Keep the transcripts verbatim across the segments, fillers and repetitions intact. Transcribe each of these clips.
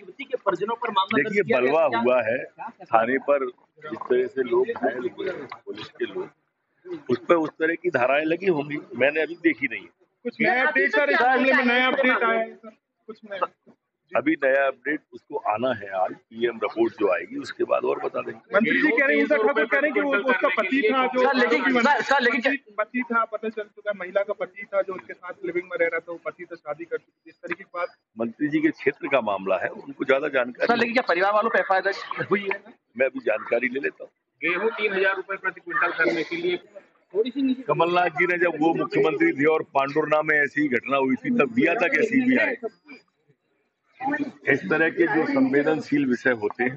युवती के परिजनों पर मामला दर्ज किया गया। बलवा हुआ है थाने पर, जिस तरह से लोग हैं पुलिस के लोग, उस पर उस तरह की धाराएं लगी होंगी, मैंने अभी देखी नहीं है। कुछ नया अपडेट सर, इस मामले में नया अपडेट आया है सर? कुछ नया अभी नया अपडेट उसको आना है, आज पीएम रिपोर्ट जो आएगी उसके बाद और बता देंगे। मंत्री जी कह रहे हैं, खबर कह रहे हैं कि वो उसका पति था जो लेकिन पति था, पता चल चुका महिला का पति था जो उसके साथ लिविंग में रह रहा था, वो पति से शादी कर चुकी, इस तरीके की बात। मंत्री जी के क्षेत्र का मामला है, उनको ज्यादा जानकारी। लेकिन क्या परिवार वालों पर एफ आई आर हुई है? मैं अभी जानकारी ले लेता हूँ। गेहूँ तीन हजार रूपये प्रति क्विंटल करने के लिए कमलनाथ जी ने, जब वो मुख्यमंत्री थे और पांडुर्ना में ऐसी घटना हुई थी, तब दिया था कि सीबीआई। इस तरह के जो संवेदनशील विषय होते हैं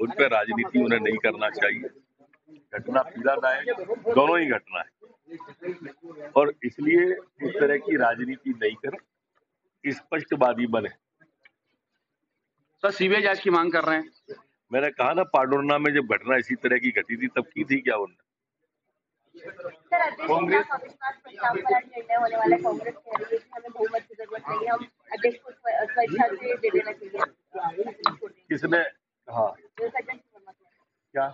उन पर राजनीति उन्हें नहीं करना चाहिए। घटना पीड़ादायक, दोनों ही घटना है, और इसलिए इस तरह की राजनीति नहीं करें, स्पष्टवादी बने। सर सीबीआई जांच की मांग कर रहे हैं। मैंने कहा ना, पांडुर्ना में जब घटना इसी तरह की घटी थी तब की थी क्या उन्होंने? कांग्रेस किसने कहा क्या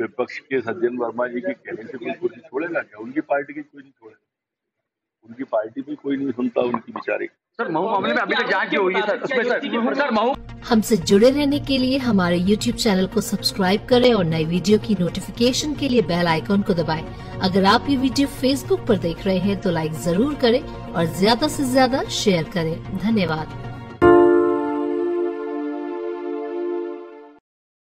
विपक्ष के सज्जन वर्मा जी के कहने से कोई कुर्सी छोड़ेगा क्या? उनकी पार्टी के कोई नहीं छोड़ेगा, उनकी पार्टी भी कोई नहीं सुनता उनकी बेचारे। सर महू मामले में अभी तक जांच क्यों हुई है सर? उसमें सर सर महू हमसे जुड़े रहने के लिए हमारे यूट्यूब चैनल को सब्सक्राइब करें और नई वीडियो की नोटिफिकेशन के लिए बेल आइकॉन को दबाएं। अगर आप ये वीडियो फेसबुक पर देख रहे हैं तो लाइक जरूर करें और ज्यादा से ज्यादा शेयर करें। धन्यवाद।